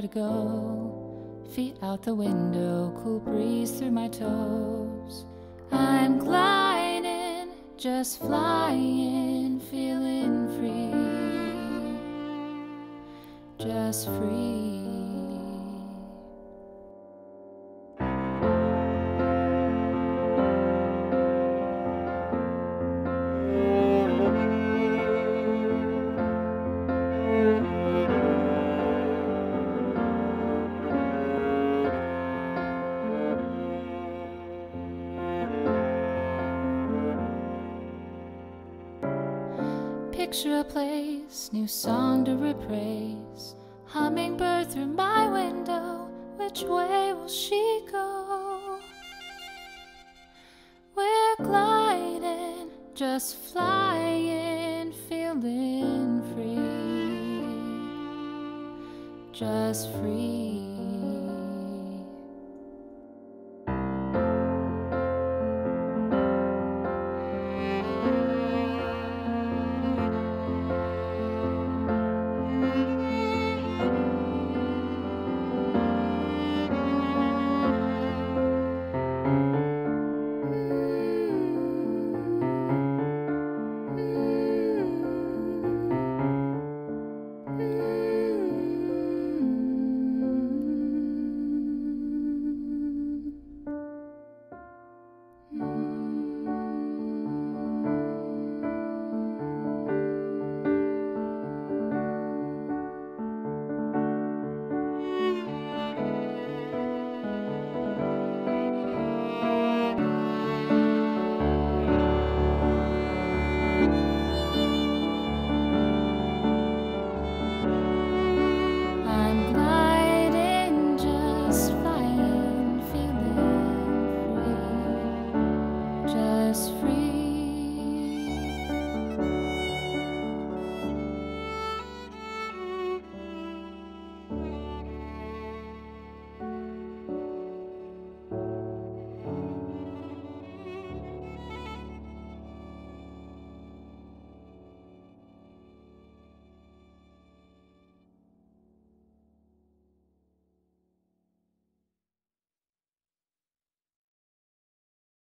to go. Feet out the window, cool breeze through my toes. I'm gliding, just flying, feeling free, just free. Picture a place, new song to repraise. Hummingbird through my window, which way will she go? We're gliding, just flying, feeling free, just free.